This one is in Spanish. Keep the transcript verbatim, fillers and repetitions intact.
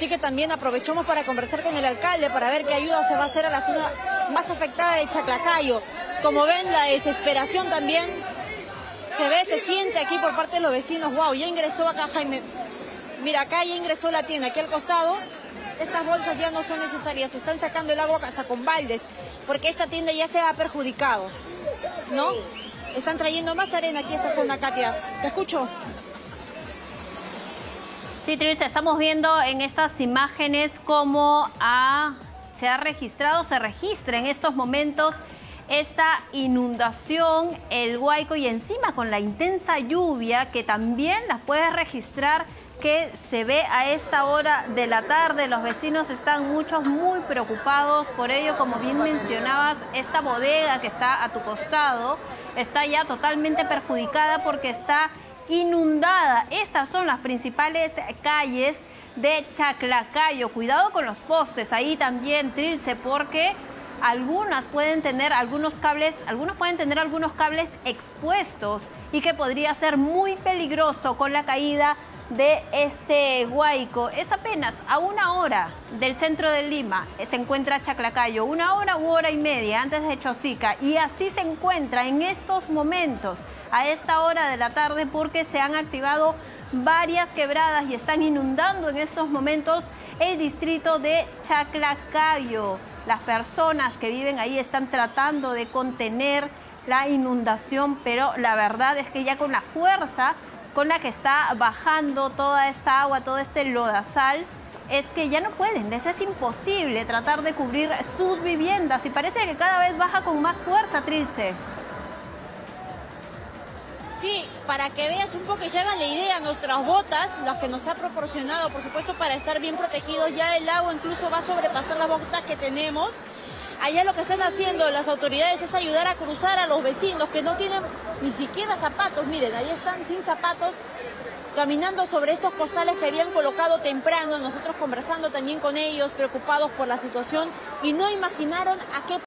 Así que también aprovechamos para conversar con el alcalde para ver qué ayuda se va a hacer a la zona más afectada de Chaclacayo. Como ven, la desesperación también se ve, se siente aquí por parte de los vecinos. Wow, ya ingresó acá Jaime. Mira, acá ya ingresó la tienda, aquí al costado. Estas bolsas ya no son necesarias, se están sacando el agua hasta con baldes, porque esta tienda ya se ha perjudicado, ¿no? Están trayendo más arena aquí a esta zona, Katia. Te escucho. Sí, Trilce, estamos viendo en estas imágenes cómo ha, se ha registrado, se registra en estos momentos esta inundación, el Huayco, y encima con la intensa lluvia que también las puedes registrar, que se ve a esta hora de la tarde. Los vecinos están muchos muy preocupados por ello. Como bien mencionabas, esta bodega que está a tu costado está ya totalmente perjudicada porque está inundada. Estas son las principales calles de Chaclacayo. Cuidado con los postes ahí también, Trilce, porque algunas pueden tener algunos cables, algunos pueden tener algunos cables expuestos y que podría ser muy peligroso con la caída de este Huayco. Es apenas a una hora del centro de Lima se encuentra Chaclacayo, una hora u hora y media antes de Chosica, y así se encuentra en estos momentos a esta hora de la tarde porque se han activado varias quebradas y están inundando en estos momentos el distrito de Chaclacayo. Las personas que viven ahí están tratando de contener la inundación, pero la verdad es que ya con la fuerza con la que está bajando toda esta agua, todo este lodazal, es que ya no pueden, es imposible tratar de cubrir sus viviendas y parece que cada vez baja con más fuerza, Trilce. Sí, para que veas un poco y se hagan la idea, nuestras botas, las que nos ha proporcionado, por supuesto, para estar bien protegidos, ya el agua incluso va a sobrepasar las botas que tenemos. Allá lo que están haciendo las autoridades es ayudar a cruzar a los vecinos que no tienen ni siquiera zapatos. Miren, ahí están sin zapatos, caminando sobre estos costales que habían colocado temprano, nosotros conversando también con ellos, preocupados por la situación, y no imaginaron a qué